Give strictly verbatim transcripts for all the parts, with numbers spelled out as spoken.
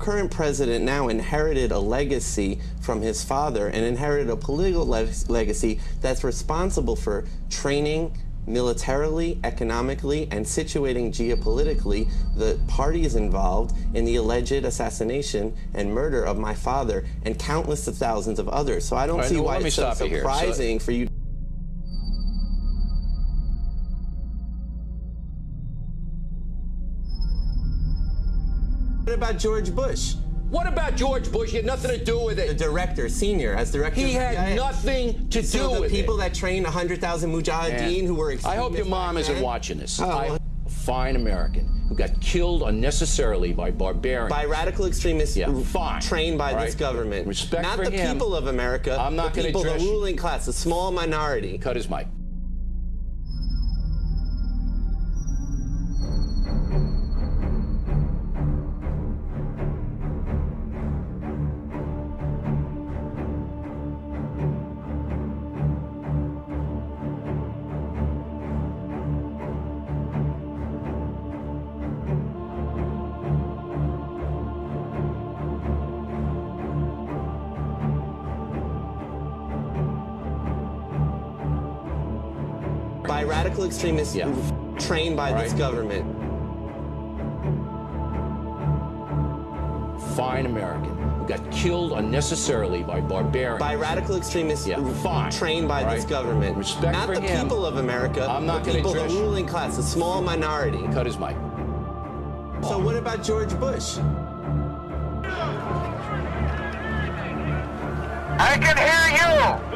current president now inherited a legacy from his father and inherited a political le legacy that's responsible for training militarily, economically, and situating geopolitically the parties involved in the alleged assassination and murder of my father and countless of thousands of others. So I don't All see right, why it's so surprising so for you. What about George Bush? What about George Bush? He had nothing to do with it. The director, senior, as director. He had I, nothing to so do with it. So the people that trained one hundred thousand Mujahideen who were extremists. I hope your mom isn't then. watching this. Oh. I, a fine American who got killed unnecessarily by barbarians. By radical extremists yeah, fine, trained by right? this government. Respect not for the him. people of America, I'm not the people, the ruling class, the small minority. Cut his mic. By radical extremists yeah. trained by right. this government. Fine American who got killed unnecessarily by barbarians. By radical extremists yeah. fine, trained by right. this government. Respect not for the him. people of America, I'm not the people, the ruling class, the small minority. Cut his mic. So what about George Bush? I can hear you!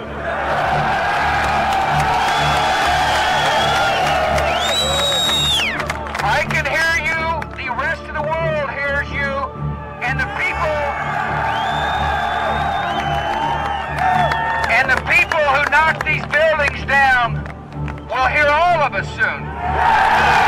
Knock these buildings down. We'll hear all of us soon.